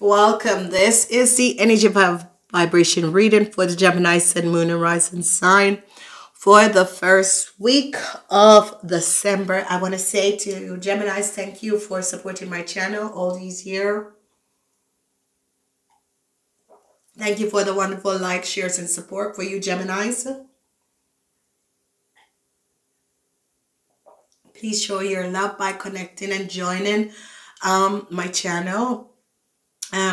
Welcome. This is the energy vibration reading for the Gemini Sun, Moon, and Rising sign for the first week of December. I want to say to you, Geminis, thank you for supporting my channel all these years. Thank you for the wonderful likes, shares, and support for you, Geminis. Please show your love by connecting and joining my channel.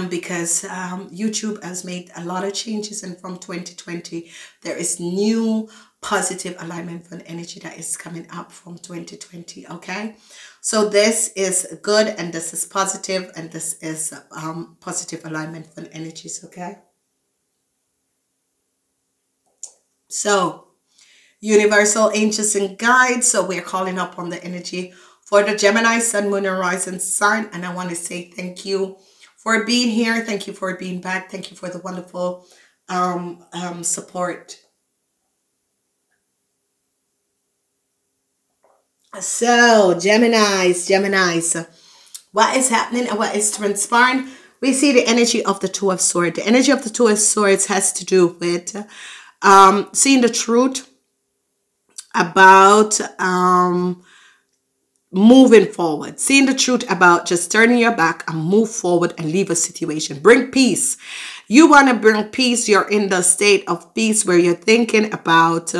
Because YouTube has made a lot of changes, and from 2020 there is new positive alignment for energy that is coming up from 2020. Okay, so this is good and this is positive and this is positive alignment for energies. Okay, so universal angels and guides, so we're calling up on the energy for the Gemini Sun, Moon, and Rising sign, and I want to say thank you for being here. Thank you for being back. Thank you for the wonderful support. So Geminis, what is happening and what is transpiring? We see the energy of the Two of Swords. The energy of the Two of Swords has to do with seeing the truth about moving forward, seeing the truth about just turning your back and move forward and leave a situation. Bring peace. You want to bring peace. You're in the state of peace where you're thinking about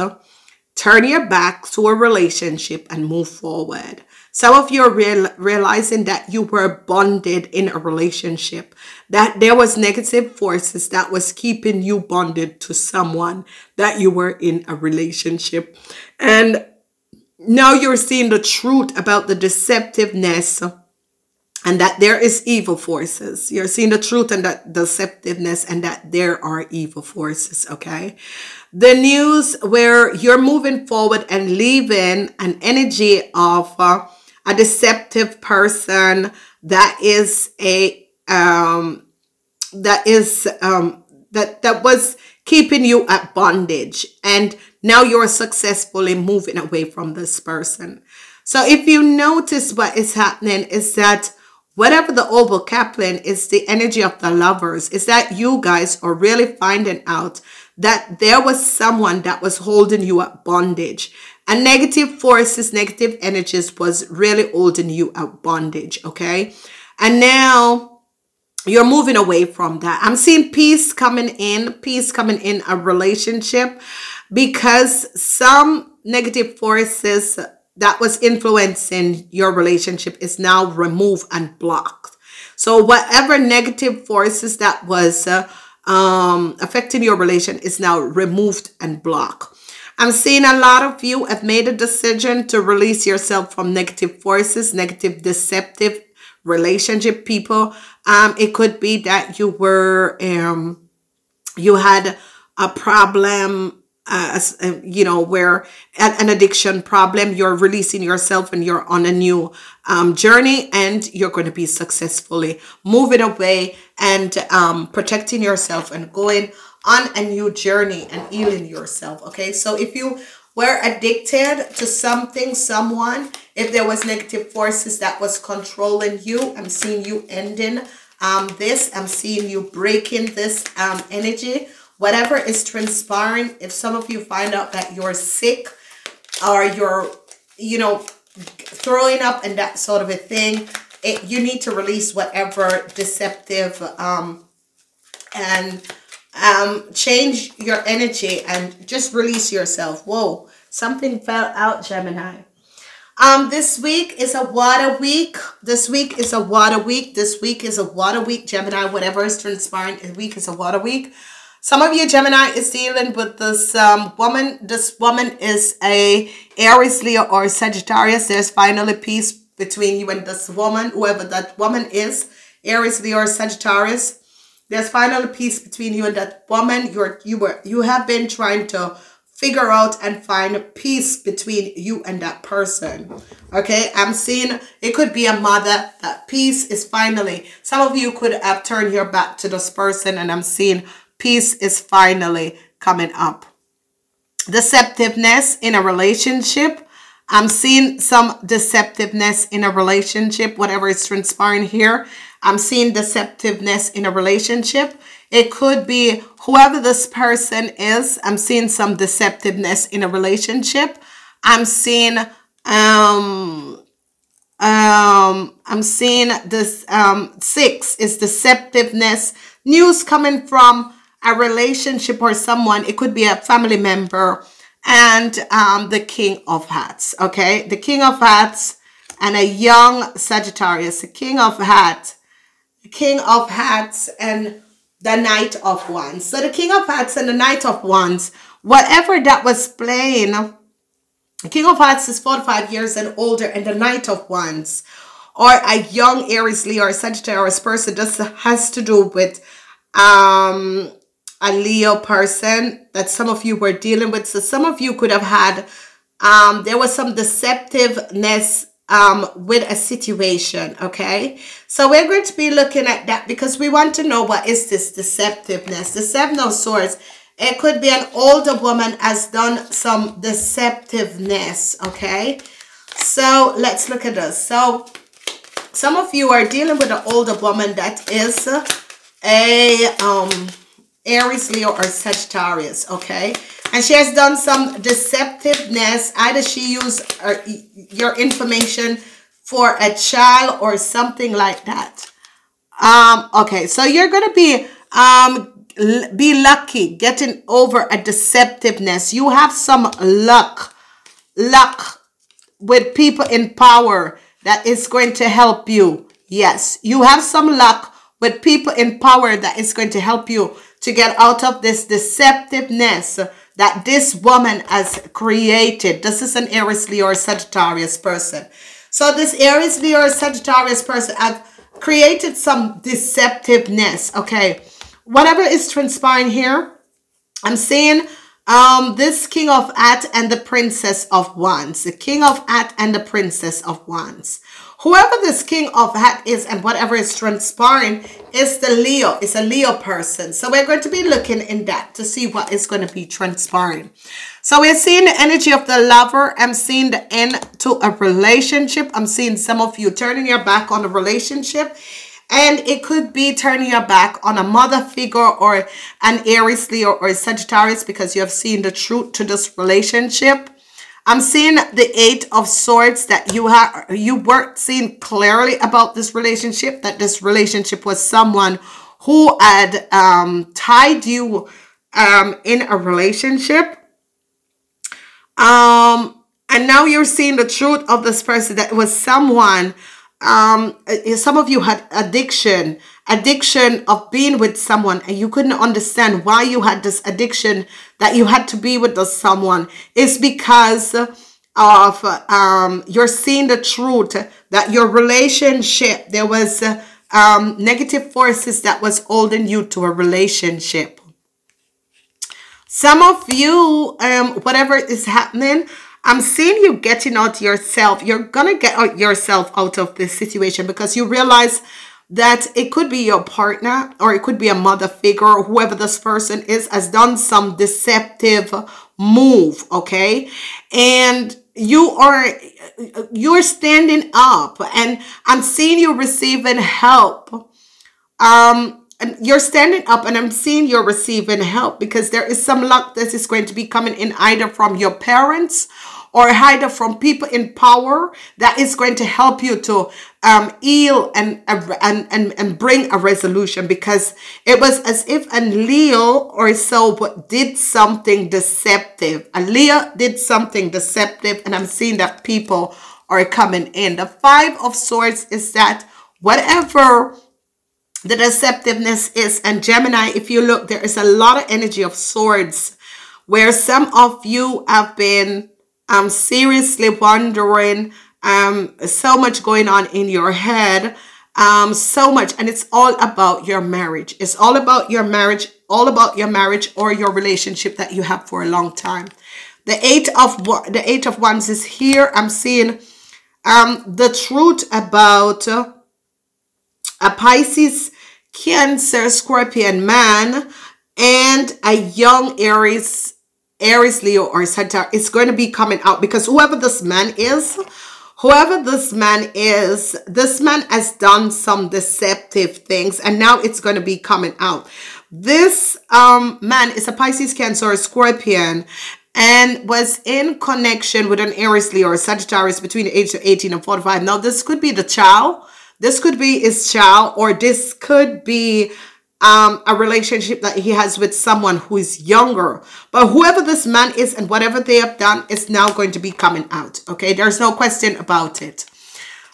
turning your back to a relationship and move forward. Some of you are realizing that you were bonded in a relationship, that there was negative forces that was keeping you bonded to someone that you were in a relationship, and now you're seeing the truth about the deceptiveness and that there is evil forces. You're seeing the truth and that deceptiveness and that there are evil forces, okay? The news where you're moving forward and leaving an energy of a deceptive person that is a that was keeping you at bondage, and now you're successfully moving away from this person. So if you notice what is happening is that whatever the oval Kaplan is, the energy of the Lovers is that you guys are really finding out that there was someone that was holding you at bondage, and negative forces, negative energies was really holding you at bondage, okay? And now you're moving away from that. I'm seeing peace coming in a relationship, because some negative forces that was influencing your relationship is now removed and blocked. So whatever negative forces that was affecting your relation is now removed and blocked. I'm seeing a lot of you have made a decision to release yourself from negative forces, negative, deceptive relationship people. It could be that you were you had a problem, you know, where an addiction problem. You're releasing yourself and you're on a new journey, and you're going to be successfully moving away and protecting yourself and going on a new journey and healing yourself, okay? So if you were addicted to something, someone, if there was negative forces that was controlling you, I'm seeing you ending this. I'm seeing you breaking this energy. Whatever is transpiring, if some of you find out that you're sick or you're, you know, throwing up and that sort of a thing, you need to release whatever deceptive change your energy and just release yourself. Whoa, something fell out, Gemini. This week is a water week. This week is a water week. This week is a water week, Gemini. Whatever is transpiring, this week is a water week. Some of you, Gemini, is dealing with this woman. This woman is a Aries, Leo, or Sagittarius. There's finally peace between you and this woman, whoever that woman is, Aries, Leo, or Sagittarius. There's finally peace between you and that woman. You have been trying to figure out and find peace between you and that person. Okay, I'm seeing it could be a mother that peace is finally. Some of you could have turned your back to this person, and I'm seeing peace is finally coming up. Deceptiveness in a relationship. I'm seeing some deceptiveness in a relationship, whatever is transpiring here. I'm seeing deceptiveness in a relationship. It could be whoever this person is. I'm seeing some deceptiveness in a relationship. I'm seeing this 6 is deceptiveness. News coming from a relationship or someone. It could be a family member. And the King of Hearts. Okay, the King of Hearts and a young Sagittarius. The King of Hearts, the King of Hearts and the Knight of Wands. So the King of Hearts and the Knight of Wands, whatever that was playing. The King of Hearts is 45 years and older, and the Knight of Wands or a young Aries, Leo, or Sagittarius person. This has to do with a Leo person that some of you were dealing with. So some of you could have had, there was some deceptiveness with a situation, okay? So we're going to be looking at that because we want to know what is this deceptiveness. The 7 of Swords, it could be an older woman has done some deceptiveness, okay? So let's look at this. So some of you are dealing with an older woman that is a... Aries, Leo, or Sagittarius, okay? And she has done some deceptiveness. Either she used your information for a child or something like that. Okay, so you're going to be lucky getting over a deceptiveness. You have some luck with people in power that is going to help you. Yes, you have some luck with people in power that is going to help you to get out of this deceptiveness that this woman has created. This is an Aries, Leo, or Sagittarius person. So this Aries, Leo, or Sagittarius person have created some deceptiveness. Okay, whatever is transpiring here, I'm seeing this King of At and the Princess of Wands. The King of At and the Princess of Wands. Whoever this King of Hat is and whatever is transpiring is the Leo. It's a Leo person. So we're going to be looking in that to see what is going to be transpiring. So we're seeing the energy of the Lover. I'm seeing the end to a relationship. I'm seeing some of you turning your back on a relationship. And it could be turning your back on a mother figure or an Aries, Leo, or Sagittarius because you have seen the truth to this relationship. I'm seeing the 8 of Swords that you weren't seeing clearly about this relationship, that this relationship was someone who had tied you in a relationship. And now you're seeing the truth of this person, that it was someone, some of you had addiction of being with someone, and you couldn't understand why you had this addiction that you had to be with this someone. It's because of you're seeing the truth that your relationship, there was negative forces that was holding you to a relationship. Some of you, whatever is happening, I'm seeing you getting out yourself. You're gonna get out yourself out of this situation because you realize that it could be your partner or it could be a mother figure or whoever this person is has done some deceptive move, okay? And you're standing up, and I'm seeing you receiving help. And you're standing up, and I'm seeing you're receiving help because there is some luck that is going to be coming in either from your parents or either from people in power that is going to help you to heal and bring a resolution, because it was as if a Leo or so did something deceptive. A Leo did something deceptive, and I'm seeing that people are coming in. The 5 of Swords is that whatever the deceptiveness is, and Gemini, if you look, there is a lot of energy of swords where some of you have been seriously wondering, so much going on in your head, so much, and it's all about your marriage. It's all about your marriage, all about your marriage or your relationship that you have for a long time. The eight of wands is here. I'm seeing the truth about a Pisces, Cancer, Scorpion man and a young Aries, Leo or Sagittarius. It's going to be coming out, because whoever this man is, this man has done some deceptive things, and now it's going to be coming out. This man is a Pisces, Cancer, Scorpion, and was in connection with an Aries, Leo, or Sagittarius between the age of 18 and 45. Now, this could be the child. This could be his child, or this could be a relationship that he has with someone who is younger. But whoever this man is and whatever they have done is now going to be coming out. Okay, there's no question about it.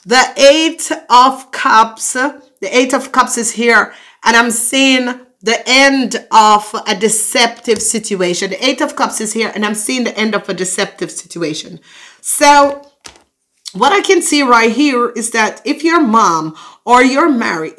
The Eight of Cups. The Eight of Cups is here, and I'm seeing the end of a deceptive situation. The Eight of Cups is here, and I'm seeing the end of a deceptive situation. So what I can see right here is that if your mom or you're married,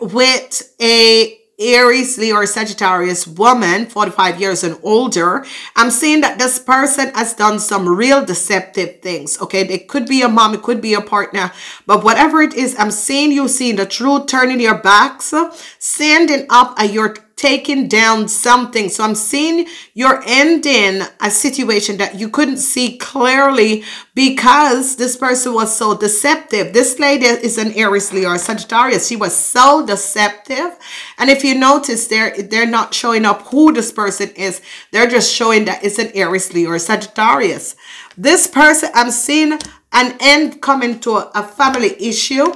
with a Aries, Leo, or Sagittarius woman, 45 years and older, I'm seeing that this person has done some real deceptive things, okay? It could be a mom, it could be a partner, but whatever it is, I'm seeing you seeing the truth, turning your backs, standing up at your taking down something. So I'm seeing you're ending a situation that you couldn't see clearly because this person was so deceptive. This lady is an Aries, Leo, or Sagittarius. She was so deceptive. And if you notice, they're not showing up who this person is. They're just showing that it's an Aries, Leo, or Sagittarius. This person, I'm seeing an end coming to a family issue.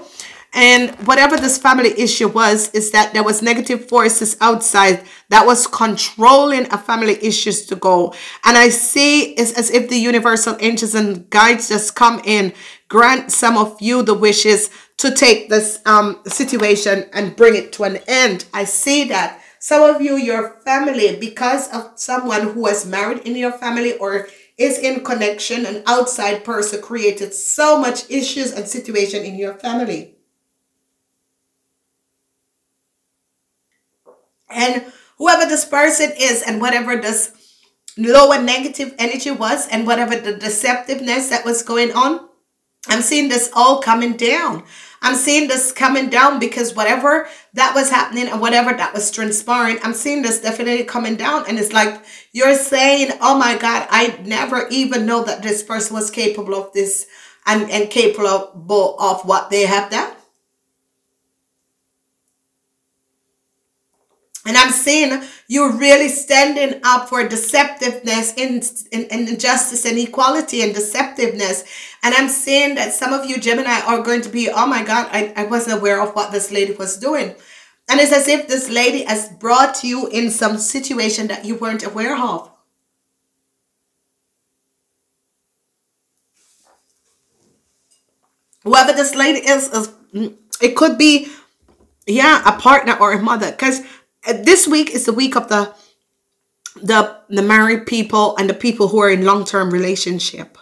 And whatever this family issue was, is that there was negative forces outside that was controlling a family issues to go. And I see it's as if the universal angels and guides just come in, grant some of you the wishes to take this situation and bring it to an end. I see that some of you, your family, because of someone who was married in your family or is in connection, an outside person created so much issues and situation in your family. And whoever this person is and whatever this lower negative energy was and whatever the deceptiveness that was going on, I'm seeing this all coming down. I'm seeing this coming down because whatever that was happening and whatever that was transpiring, I'm seeing this definitely coming down. And it's like you're saying, oh my God, I never even know that this person was capable of this and capable of what they have done. And I'm seeing you're really standing up for deceptiveness and injustice and equality and deceptiveness. And I'm seeing that some of you Gemini are going to be, oh my God, I wasn't aware of what this lady was doing. And it's as if this lady has brought you in some situation that you weren't aware of. Whoever this lady is it could be, yeah, a partner or a mother. Because this week is the week of the married people and the people who are in long-term relationship.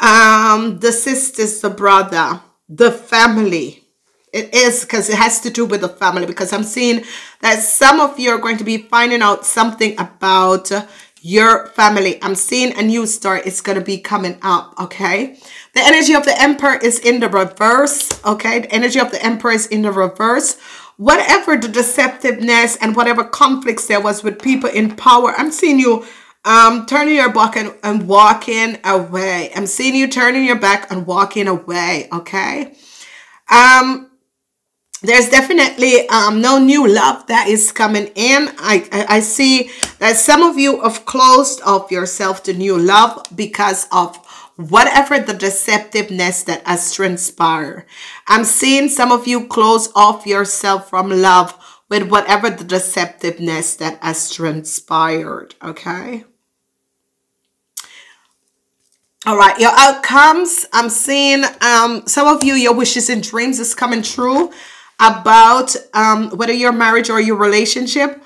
The sisters, the brother, the family. It is because it has to do with the family, because I'm seeing that some of you are going to be finding out something about your family. I'm seeing a new start. It's going to be coming up, okay? The energy of the Emperor is in the reverse, okay? The energy of the Emperor is in the reverse. Whatever the deceptiveness and whatever conflicts there was with people in power, I'm seeing you turning your back and walking away. I'm seeing you turning your back and walking away, okay? There's definitely no new love that is coming in. I see that some of you have closed off yourself to new love because of whatever the deceptiveness that has transpired. I'm seeing some of you close off yourself from love with whatever the deceptiveness that has transpired, okay? All right, your outcomes. I'm seeing some of you, your wishes and dreams is coming true about whether your marriage or your relationship.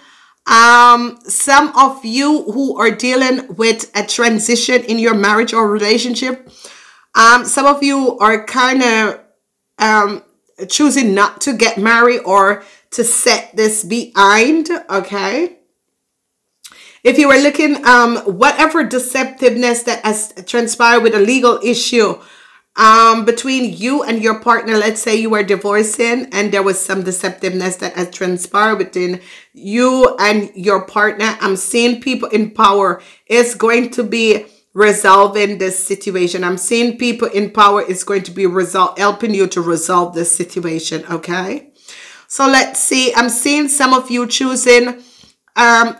Some of you who are dealing with a transition in your marriage or relationship, some of you are kind of choosing not to get married or to set this behind, okay? If you were looking, whatever deceptiveness that has transpired with a legal issue between you and your partner, let's say you were divorcing and there was some deceptiveness that has transpired within you and your partner, I'm seeing people in power is going to be resolving this situation. I'm seeing people in power is going to be helping you to resolve this situation, okay? So let's see. I'm seeing some of you choosing to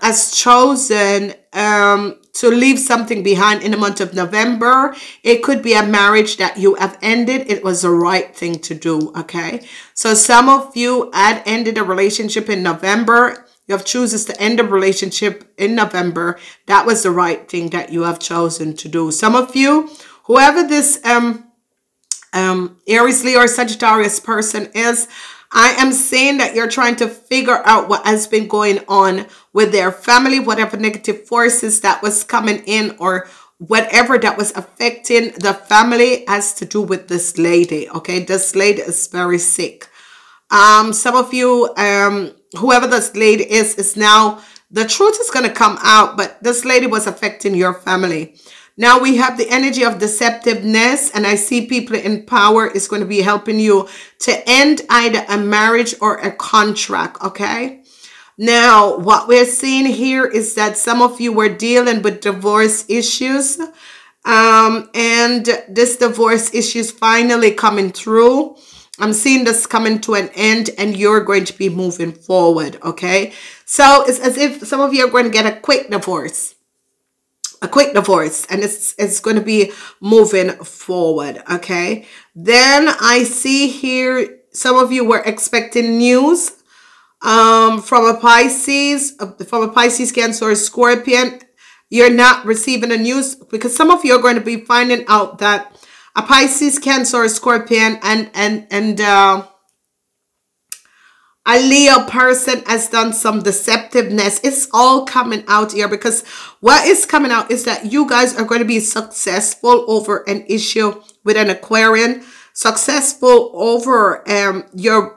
leave something behind in the month of November. It could be a marriage that you have ended. It was the right thing to do, okay? So some of you had ended a relationship in November. You have chooses to end a relationship in November. That was the right thing that you have chosen to do. Some of you, whoever this Aries, Leo, or Sagittarius person is, I am saying that you're trying to figure out what has been going on with their family, whatever negative forces that was coming in or whatever that was affecting the family has to do with this lady, okay? This lady is very sick. Some of you, whoever this lady is now, the truth is going to come out, but this lady was affecting your family. Now we have the energy of deceptiveness, and I see people in power is going to be helping you to end either a marriage or a contract, okay? Now, what we're seeing here is that some of you were dealing with divorce issues, and this divorce issue is finally coming through. I'm seeing this coming to an end and you're going to be moving forward, okay? So it's as if some of you are going to get a quick divorce. And it's going to be moving forward, okay? Then I see here some of you were expecting news from a Pisces, Cancer, Scorpion. You're not receiving the news because some of you are going to be finding out that a Pisces, Cancer, Scorpion, and a Leo person has done some deceptiveness. It's all coming out here because what is coming out is that you guys are going to be successful over an issue with an Aquarian, successful over your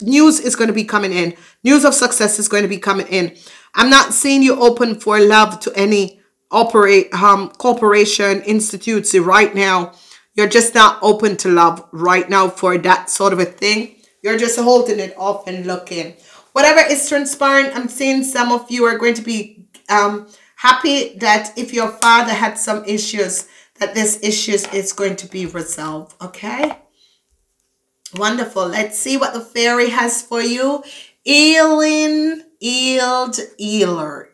news is going to be coming in. News of success is going to be coming in. I'm not seeing you open for love to any corporation, institutes right now. You're just not open to love right now for that sort of a thing. You're just holding it off and looking. Whatever is transparent, I'm seeing some of you are going to be happy that if your father had some issues, that this issues is going to be resolved, okay? Wonderful. Let's see what the fairy has for you. Healing, healed, healer.